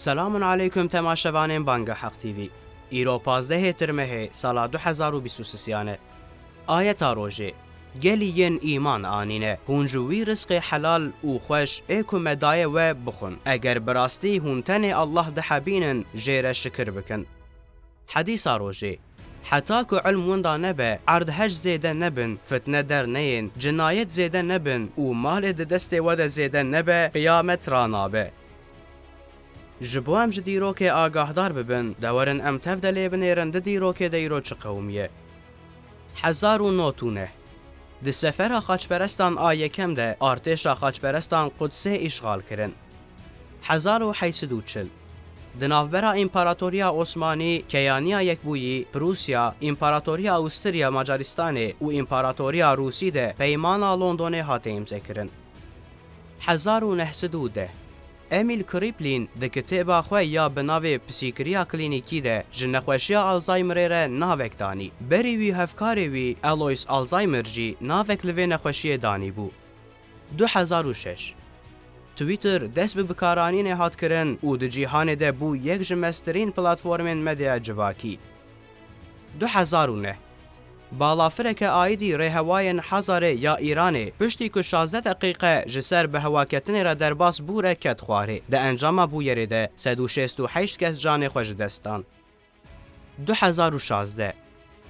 سلام علیکم تماشاوانین بانگا حق تیوی. ایرو 15 ترمه سال 2023 آیت روژه گلین ایمان آنینه هونجوی رزق حلال و خوش ایکو مدای و بخون اگر براستی هونتن الله دحبینن جیر شکر بکن. حدیث روژه حتی که علم وندا نبه، عرض هج زیده نبن، فتنه در نین، جنایت زیده نبن و مال دست وده زیده نبه، قیامت رانابه. جبو هم جدیرو که آگاه دار ببن، دورن ام تفدلی بنیرن دیرو که دیرو چه قومیه. حزار و نوتونه دی سفر خاچپرستان آیه کم ده، آرتش خاچپرستان قدسه اشغال کرن. 1840 د ناوبرا امپراتوریا عثمانی، کیانیا یکبویی، پروسیا، امپراتوریا اوستریا مجارستانی و امپراتوریا روسی ده پیمانا لندنه هاته امضا کرن. 1910 امیل کریپلین د کتیبا خو یا بناوی پسیکریا کلینیکی ده جنخوشیا الزایمر ر ناوک دانی بری وی هفکاری وی الویس الزایمر جی ناوک لوی نخوشی دانی بو. 2006 تویتر دست به بکارانی نهاد کرن و در جهان ده بو یک جمسترین پلاتفورمین مدیا جواکی. 2009 بالافرک آیدی رهواین حزاره یا ایرانه پشتی که 16 دقیقه جسر به هواکتن را درباس بو رکت خواره ده انجام بو یرده 168 کس جان خوش دستان. 2016